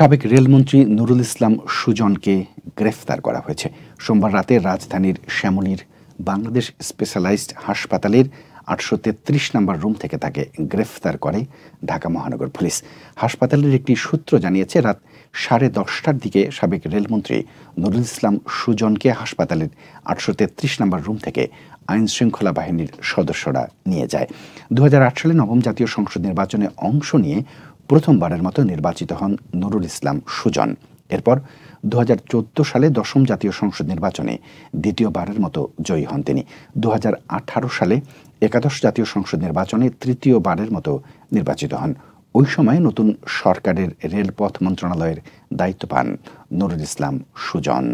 সাবেক রেলমন্ত্রী নুরুল ইসলাম সুজনকে গ্রেফতার করা হয়েছে। সোমবার রাতে রাজধানীর শ্যামলীর বাংলাদেশ স্পেশালাইজড হাসপাতালের ৮৩৩ নম্বর রুম থেকে তাকে গ্রেফতার করে ঢাকা মহানগর পুলিশ। হাসপাতালের একটি সূত্র জানিয়েছে, রাত ১০:৩০ দিকে সাবেক রেলমন্ত্রী নুরুল ইসলাম সুজনকে হাসপাতালের ৮৩৩ নম্বর রুম থেকে আইন শৃঙ্খলা বাহিনীর সদস্যরা নিয়ে যায়। ২০০৮ সালে নবম জাতীয় সংসদ নির্বাচনে অংশ নিয়ে প্রথমবারের মতো নির্বাচিত হন নুরুল ইসলাম সুজন। এরপর ২০১৪ সালে দশম জাতীয় সংসদ নির্বাচনে দ্বিতীয়বারের মতো জয়ী হন তিনি। ২০১৮ সালে একাদশ জাতীয় সংসদ নির্বাচনে তৃতীয়বারের মতো নির্বাচিত হন। ওই সময় নতুন সরকারের রেলপথ মন্ত্রণালয়ের দায়িত্ব পান নুরুল ইসলাম সুজন।